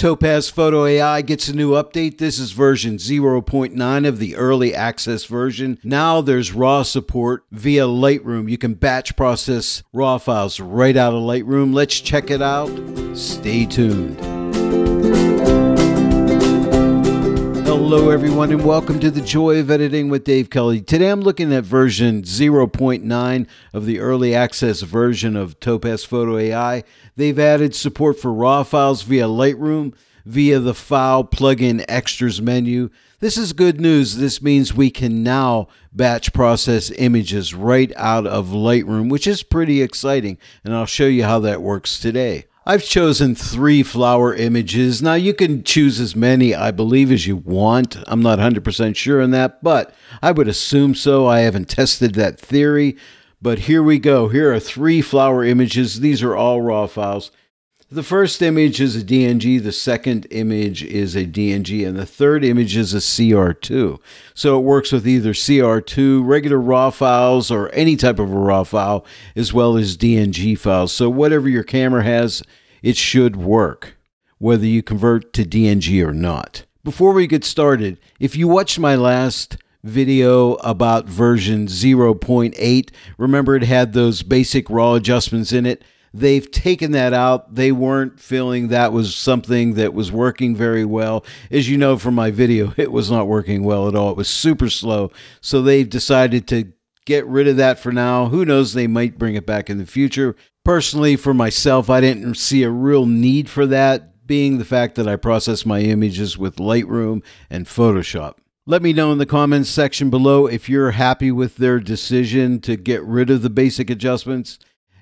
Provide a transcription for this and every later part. Topaz Photo AI gets a new update. This is version 0.9 of the early access version. Now there's raw support via Lightroom. You can batch process raw files right out of Lightroom. Let's check it out. Stay tuned. Hello everyone and welcome to The Joy of Editing with Dave Kelly. Today I'm looking at version 0.9 of the early access version of Topaz Photo AI. They've added support for raw files via Lightroom via the File Plugin Extras menu. This is good news. This means we can now batch process images right out of Lightroom, which is pretty exciting, and I'll show you how that works today. I've chosen 3 flower images. Now you can choose as many, I believe, as you want. I'm not 100% sure on that, but I would assume so. I haven't tested that theory, but here we go. Here are 3 flower images. These are all raw files. The first image is a DNG, the second image is a DNG, and the third image is a CR2. So it works with either CR2, regular raw files, or any type of a raw file, as well as DNG files. So whatever your camera has, it should work, whether you convert to DNG or not. Before we get started, if you watched my last video about version 0.8, remember it had those basic raw adjustments in it. They've taken that out. They weren't feeling that was something that was working very well. As you know from my video, it was not working well at all. It was super slow. So they've decided to get rid of that for now. Who knows? They might bring it back in the future. Personally, for myself, I didn't see a real need for that, being the fact that I process my images with Lightroom and Photoshop. Let me know in the comments section below if you're happy with their decision to get rid of the basic adjustments.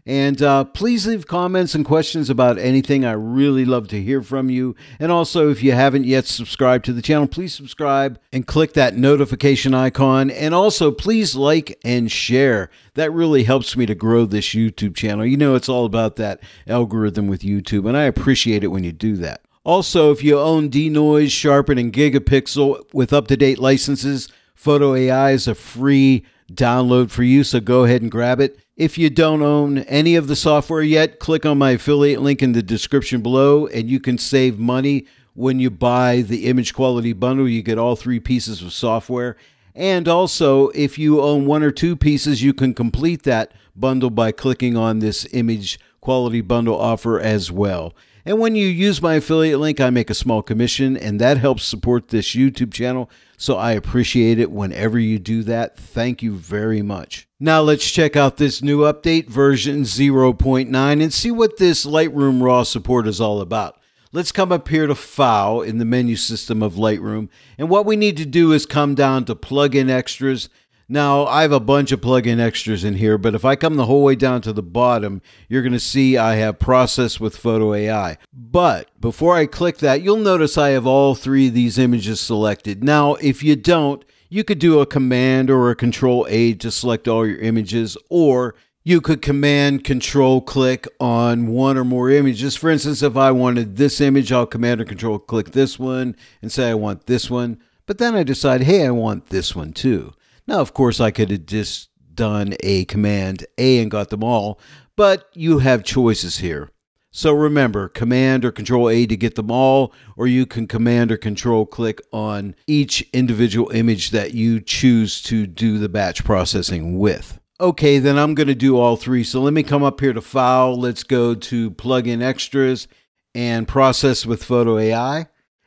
And please leave comments and questions about anything. I really love to hear from you. And also, if you haven't yet subscribed to the channel, please subscribe and click that notification icon. And also, please like and share. That really helps me to grow this YouTube channel. You know, it's all about that algorithm with YouTube, and I appreciate it when you do that. Also, if you own Denoise, Sharpen, and Gigapixel with up-to-date licenses, Photo AI is a free download for you, so go ahead and grab it. If you don't own any of the software yet, click on my affiliate link in the description below and you can save money when you buy the image quality bundle. You get all 3 pieces of software. And also, if you own 1 or 2 pieces, you can complete that bundle by clicking on this image quality bundle offer as well. And when you use my affiliate link, I make a small commission and that helps support this YouTube channel. So I appreciate it whenever you do that. Thank you very much. Now let's check out this new update, version 0.9, and see what this Lightroom raw support is all about. Let's come up here to File in the menu system of Lightroom. And what we need to do is come down to Plugin Extras. Now, I have a bunch of plugin extras in here, but if I come the whole way down to the bottom, you're going to see I have Process with Photo AI. But before I click that, you'll notice I have all 3 of these images selected. Now, if you don't, you could do a command or a control A to select all your images, or you could command control click on 1 or more images. For instance, if I wanted this image, I'll command or control click this one and say I want this one. But then I decide, hey, I want this one too. Now, of course, I could have just done a command A and got them all, but you have choices here. So remember, command or control A to get them all, or you can command or control click on each individual image that you choose to do the batch processing with. Okay, then I'm going to do all 3. So let me come up here to File. Let's go to Plugin Extras and Process with Photo AI.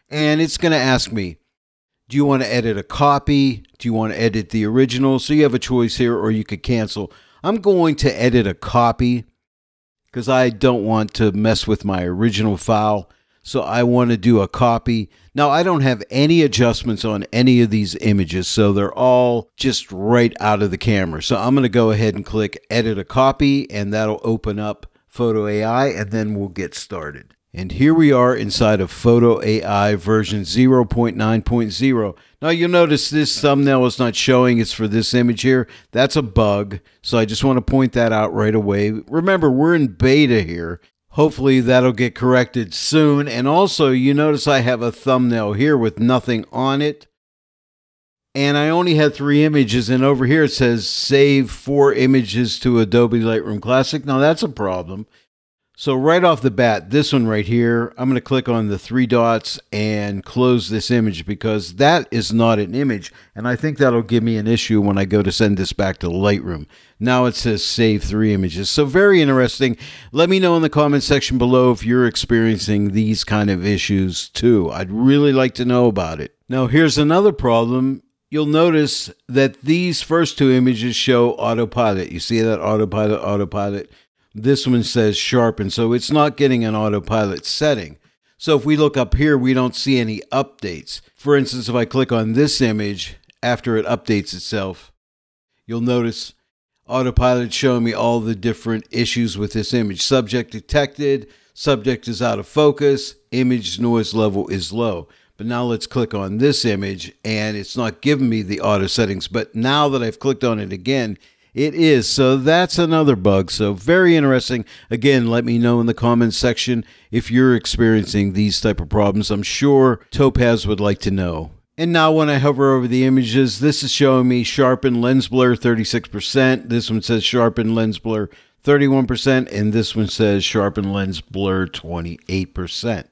And it's going to ask me, do you want to edit a copy? Do you want to edit the original? So you have a choice here, or you could cancel. I'm going to edit a copy because I don't want to mess with my original file. So I want to do a copy. Now, I don't have any adjustments on any of these images, so they're all just right out of the camera. So I'm going to go ahead and click Edit a Copy, and that'll open up Photo AI, and then we'll get started. And here we are inside of Photo AI version 0.9.0. Now you'll notice this thumbnail is not showing. It's for this image here. That's a bug. So I just want to point that out right away. Remember, we're in beta here. Hopefully that'll get corrected soon. And also you notice I have a thumbnail here with nothing on it. And I only had 3 images, and over here it says save 4 images to Adobe Lightroom Classic. Now that's a problem. So right off the bat, this one right here, I'm going to click on the three dots and close this image because that is not an image. And I think that'll give me an issue when I go to send this back to Lightroom. Now it says save three images. So very interesting. Let me know in the comment section below if you're experiencing these kind of issues too. I'd really like to know about it. Now here's another problem. You'll notice that these first two images show autopilot. You see that autopilot. This one says Sharpen, so it's not getting an autopilot setting. So if we look up here, we don't see any updates. For instance, if I click on this image, after it updates itself, you'll notice autopilot showing me all the different issues with this image. Subject detected, subject is out of focus, image noise level is low. But now let's click on this image, and it's not giving me the auto settings. But now that I've clicked on it again, it is. So that's another bug. So very interesting. Again, let me know in the comments section if you're experiencing these type of problems. I'm sure Topaz would like to know. And now when I hover over the images, this is showing me Sharpen lens blur 36%. This one says Sharpen lens blur 31%. And this one says Sharpen lens blur 28%.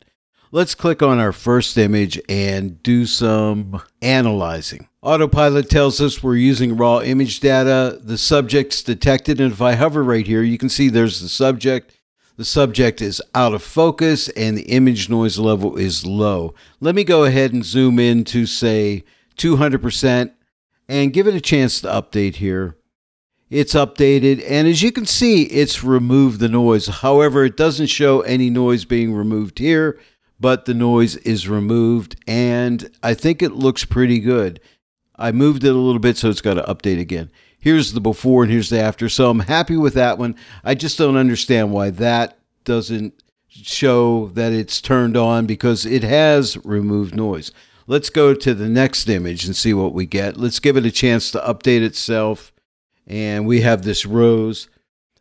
Let's click on our first image and do some analyzing. Autopilot tells us we're using raw image data. The subject's detected, and if I hover right here, you can see there's the subject. The subject is out of focus, and the image noise level is low. Let me go ahead and zoom in to, say, 200% and give it a chance to update here. It's updated, and as you can see, it's removed the noise. However, it doesn't show any noise being removed here, but the noise is removed, and I think it looks pretty good. I moved it a little bit, so it's got to update again. Here's the before and here's the after, so I'm happy with that one. I just don't understand why that doesn't show that it's turned on because it has removed noise. Let's go to the next image and see what we get. Let's give it a chance to update itself, and we have this rose,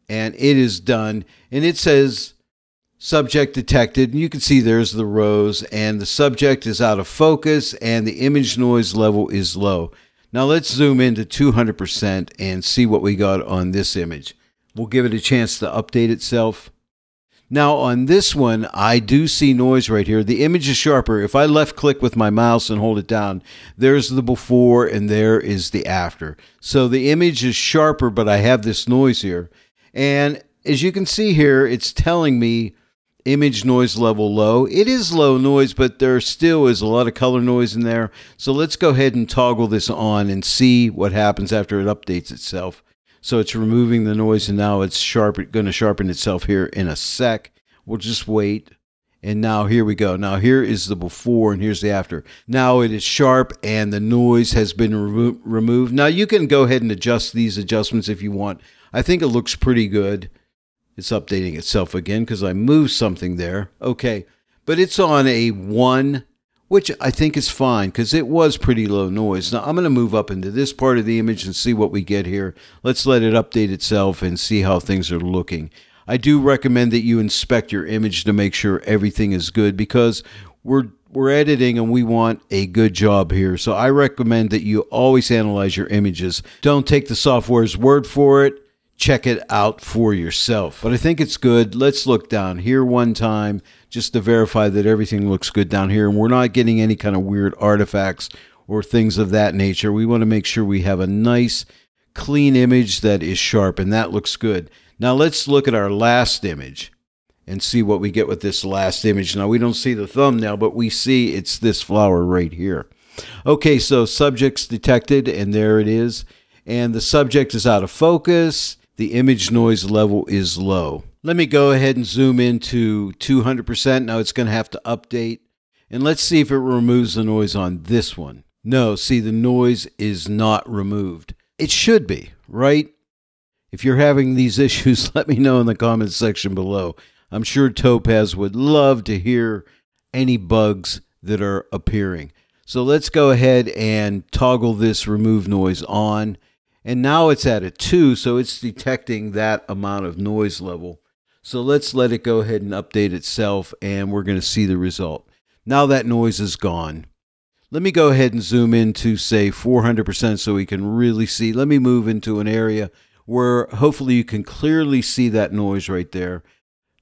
and it is done, and it says subject detected, and you can see there's the rose, and the subject is out of focus, and the image noise level is low. Now let's zoom into 200% and see what we got on this image. We'll give it a chance to update itself. Now on this one, I do see noise right here. The image is sharper. If I left click with my mouse and hold it down, there's the before and there is the after. So the image is sharper, but I have this noise here. And as you can see here, it's telling me image noise level low. It is low noise, but there still is a lot of color noise in there. So let's go ahead and toggle this on and see what happens after it updates itself. So it's removing the noise, and now it's going to sharpen itself here in a sec. We'll just wait. And now here we go. Now here is the before and here's the after. Now it is sharp and the noise has been removed. Now you can go ahead and adjust these adjustments if you want. I think it looks pretty good. It's updating itself again because I moved something there. Okay, but it's on a 1, which I think is fine because it was pretty low noise. Now, I'm going to move up into this part of the image and see what we get here. Let's let it update itself and see how things are looking. I do recommend that you inspect your image to make sure everything is good because we're editing and we want a good job here. So I recommend that you always analyze your images. Don't take the software's word for it. Check it out for yourself. But I think it's good. Let's look down here one time just to verify that everything looks good down here. And we're not getting any kind of weird artifacts or things of that nature. We want to make sure we have a nice, clean image that is sharp. And that looks good. Now let's look at our last image and see what we get with this last image. Now we don't see the thumbnail, but we see it's this flower right here. Okay, so subject's detected, and there it is. And the subject is out of focus. The image noise level is low. Let me go ahead and zoom into 200%. Now it's going to have to update. And let's see if it removes the noise on this one. No, see, the noise is not removed. It should be, right? If you're having these issues, let me know in the comments section below. I'm sure Topaz would love to hear any bugs that are appearing. So let's go ahead and toggle this remove noise on. And now it's at a 2, so it's detecting that amount of noise level. So let's let it go ahead and update itself, and we're going to see the result. Now that noise is gone. Let me go ahead and zoom in to, say, 400% so we can really see. Let me move into an area where hopefully you can clearly see that noise right there.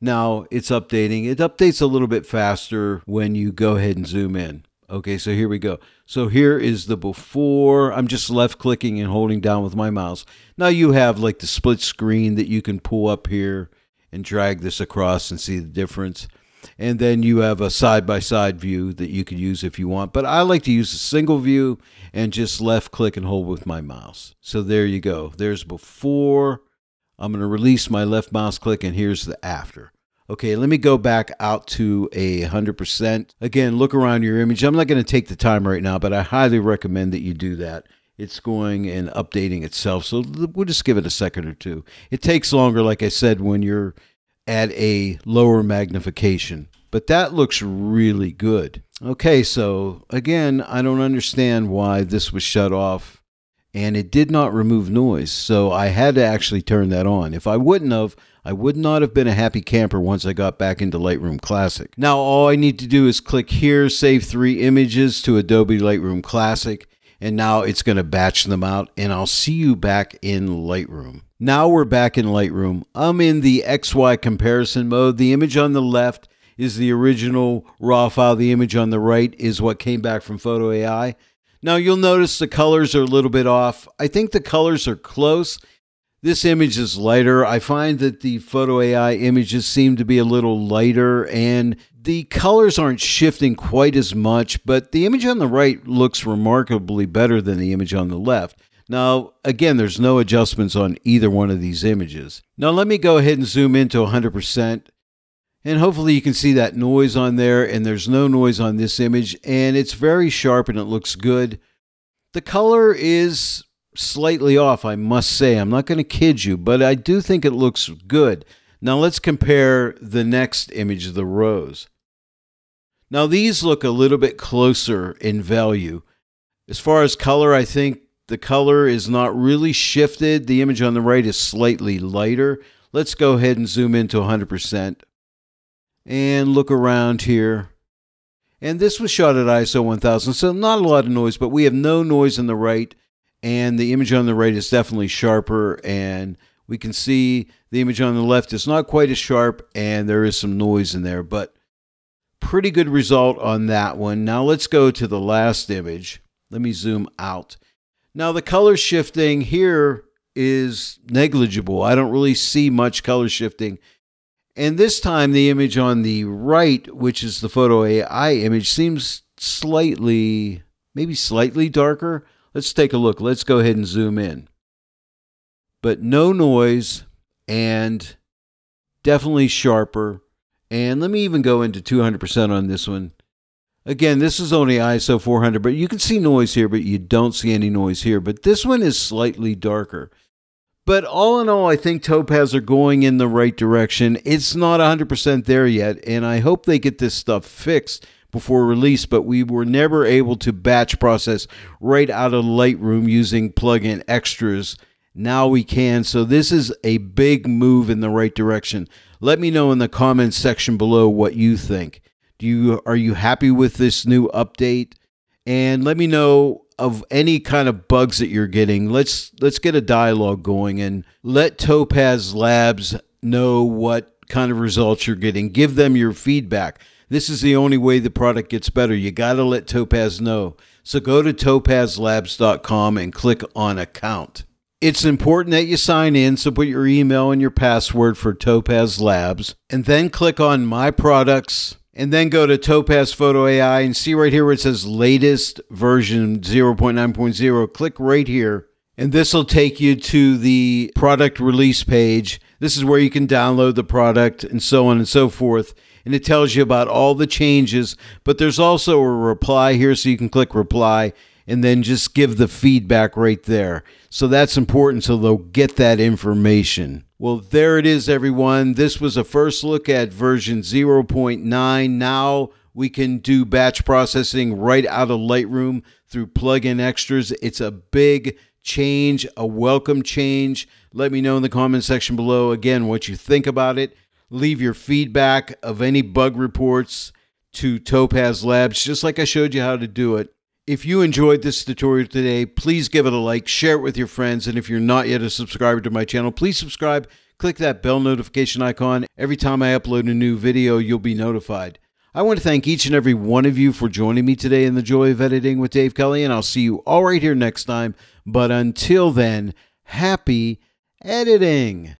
Now it's updating. It updates a little bit faster when you go ahead and zoom in. Okay, so here we go. So here is the before. I'm just left clicking and holding down with my mouse. Now you have like the split screen that you can pull up here and drag this across and see the difference. And then you have a side-by-side view that you could use if you want. But I like to use a single view and just left click and hold with my mouse. So there you go. There's before. I'm going to release my left mouse click, and here's the after. Okay, let me go back out to 100%. Again, look around your image. I'm not going to take the time right now, but I highly recommend that you do that. It's going and updating itself, so we'll just give it a second or two. It takes longer, like I said, when you're at a lower magnification, but that looks really good. Okay, so again, I don't understand why this was shut off, and it did not remove noise, so I had to actually turn that on. If I wouldn't have, I would not have been a happy camper once I got back into Lightroom Classic. Now all I need to do is click here, save 3 images to Adobe Lightroom Classic, and now it's going to batch them out, and I'll see you back in Lightroom. Now we're back in Lightroom. I'm in the XY comparison mode. The image on the left is the original raw file. The image on the right is what came back from Photo AI. Now you'll notice the colors are a little bit off. I think the colors are close. This image is lighter. I find that the Photo AI images seem to be a little lighter, and the colors aren't shifting quite as much, but the image on the right looks remarkably better than the image on the left. Now, again, there's no adjustments on either one of these images. Now, let me go ahead and zoom into 100%, and hopefully you can see that noise on there, and there's no noise on this image, and it's very sharp and it looks good. The color is slightly off, I must say. I'm not going to kid you, but I do think it looks good. Now let's compare the next image, the rose. Now these look a little bit closer in value. As far as color, I think the color is not really shifted. The image on the right is slightly lighter. Let's go ahead and zoom into 100% and look around here. And this was shot at ISO 1000, so not a lot of noise, but we have no noise on the right. And the image on the right is definitely sharper, and we can see the image on the left is not quite as sharp, and there is some noise in there, but pretty good result on that one. Now let's go to the last image. Let me zoom out. Now the color shifting here is negligible. I don't really see much color shifting. And this time the image on the right, which is the Photo AI image, seems slightly, maybe slightly darker. Let's take a look. Let's go ahead and zoom in. But no noise, and definitely sharper. And let me even go into 200% on this one. Again, this is only ISO 400, but you can see noise here, but you don't see any noise here. But this one is slightly darker. But all in all, I think Topaz are going in the right direction. It's not 100% there yet, and I hope they get this stuff fixed before release, but we were never able to batch process right out of Lightroom using plugin extras. Now we can, so this is a big move in the right direction. Let me know in the comments section below what you think. Are you happy with this new update? And let me know of any kind of bugs that you're getting. Let's get a dialogue going and let Topaz Labs know what kind of results you're getting. Give them your feedback. This is the only way the product gets better. You got to let Topaz know. So go to topazlabs.com and click on account. It's important that you sign in, so put your email and your password for Topaz Labs, and then click on My Products, and then go to Topaz Photo AI and see right here where it says Latest Version 0.9.0. Click right here, and this will take you to the product release page. This is where you can download the product and so on and so forth. And it tells you about all the changes, but there's also a reply here, so you can click reply and then just give the feedback right there. So that's important, so they'll get that information. Well, there it is, everyone. This was a first look at version 0.9. Now we can do batch processing right out of Lightroom through plugin extras. It's a big change, a welcome change. Let me know in the comment section below, again, what you think about it. Leave your feedback of any bug reports to Topaz Labs, just like I showed you how to do it. If you enjoyed this tutorial today, please give it a like, share it with your friends, and if you're not yet a subscriber to my channel, please subscribe. Click that bell notification icon. Every time I upload a new video, you'll be notified. I want to thank each and every one of you for joining me today in the joy of editing with Dave Kelly, and I'll see you all right here next time. But until then, happy editing!